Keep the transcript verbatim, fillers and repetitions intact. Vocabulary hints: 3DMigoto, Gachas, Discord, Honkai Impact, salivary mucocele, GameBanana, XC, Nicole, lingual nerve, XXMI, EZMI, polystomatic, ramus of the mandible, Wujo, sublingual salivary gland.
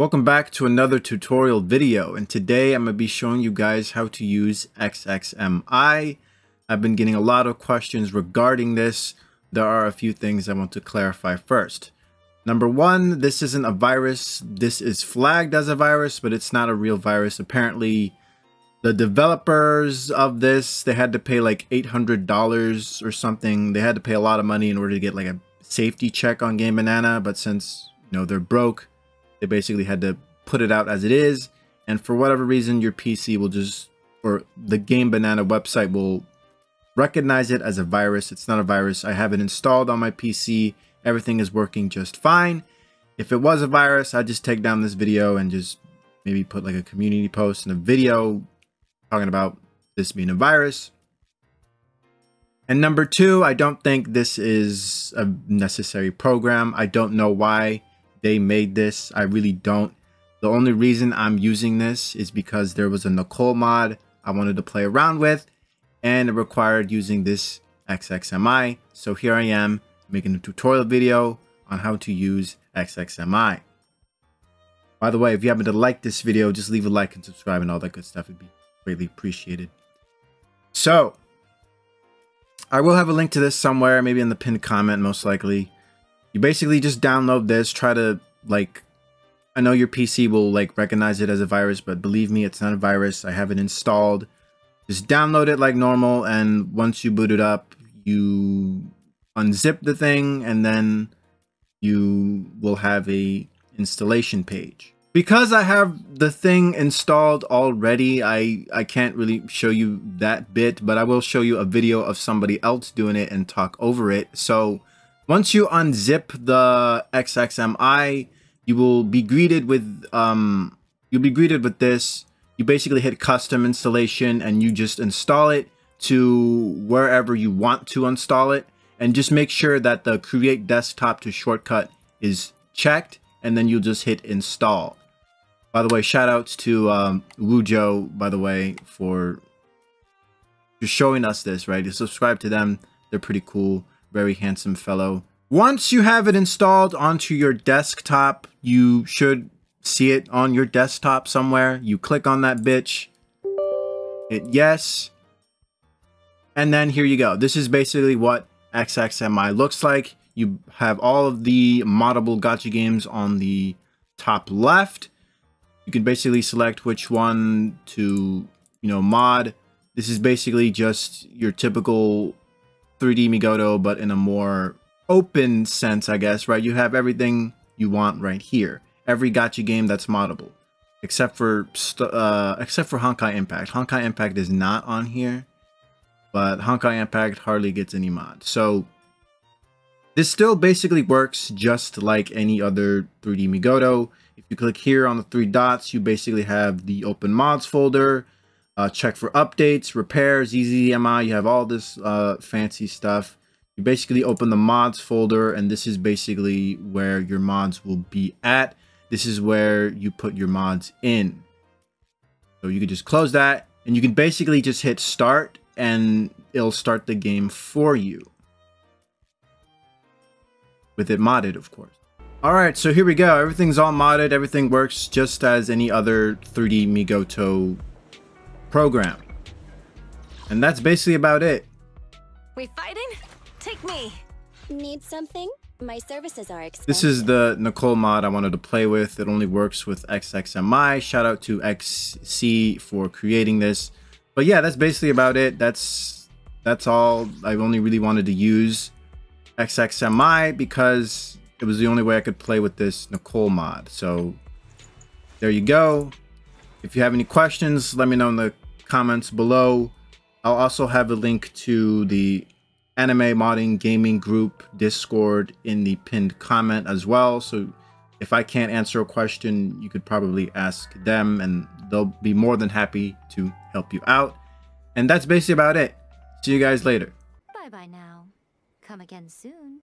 Welcome back to another tutorial video, and today I'm going to be showing you guys how to use X X M I. I've been getting a lot of questions regarding this. There are a few things I want to clarify first. Number one, this isn't a virus. This is flagged as a virus, but it's not a real virus. Apparently, the developers of this, they had to pay like eight hundred dollars or something. They had to pay a lot of money in order to get like a safety check on GameBanana, but since, you know, they're broke, they basically had to put it out as it is, and for whatever reason your P C will just, or the GameBanana website will recognize it as a virus. It's not a virus. I have it installed on my P C. Everything is working just fine. If it was a virus, I'd just take down this video and just maybe put like a community post and a video talking about this being a virus. And number two, I don't think this is a necessary program. I don't know why they made this. I really don't. The only reason I'm using this is because there was a Nicole mod I wanted to play around with, and it required using this X X M I. So here I am making a tutorial video on how to use X X M I. By the way, if you happen to like this video, just leave a like and subscribe and all that good stuff. It'd be greatly appreciated. So I will have a link to this somewhere, maybe in the pinned comment, most likely. You basically just download this, try to, like, I know your P C will, like, recognize it as a virus, but believe me, it's not a virus. I have it installed. Just download it like normal, and once you boot it up, you unzip the thing, and then you will have a installation page. Because I have the thing installed already, I, I can't really show you that bit, but I will show you a video of somebody else doing it and talk over it. So once you unzip the X X M I, you will be greeted with um, you'll be greeted with this. You basically hit custom installation and you just install it to wherever you want to install it, and just make sure that the create desktop to shortcut is checked, and then you'll just hit install. By the way, shout outs to um, Wujo, by the way, for just showing us this, right? You subscribe to them. They're pretty cool. Very handsome fellow. Once you have it installed onto your desktop, you should see it on your desktop somewhere. You click on that bitch, hit yes, and then here you go. This is basically what X X M I looks like. You have all of the moddable gacha games on the top left. You can basically select which one to, you know, mod. This is basically just your typical three D Migoto, but in a more open sense, I guess, right? You have everything you want right here. Every gacha game that's moddable, except for uh, except for Honkai Impact. Honkai Impact is not on here, but Honkai Impact hardly gets any mod. So this still basically works just like any other three D Migoto. If you click here on the three dots, you basically have the open mods folder. Uh, check for updates, repairs, E Z M I, you have all this uh, fancy stuff. You basically open the mods folder, and this is basically where your mods will be at. This is where you put your mods in. So you can just close that, and you can basically just hit start, and it'll start the game for you. With it modded, of course. Alright, so here we go. Everything's all modded. Everything works just as any other three D Migoto program, and that's basically about it. We fighting? Take me. Need something? My services are expensive. This is the Nicole mod I wanted to play with. It only works with X X M I. Shout out to X C for creating this. But yeah, that's basically about it. That's that's all. I only really wanted to use X X M I because it was the only way I could play with this Nicole mod. So there you go. If you have any questions, let me know in the comments below. I'll also have a link to the anime modding gaming group Discord in the pinned comment as well. So if I can't answer a question, you could probably ask them, and they'll be more than happy to help you out. And that's basically about it. See you guys later. Bye bye now. Come again soon.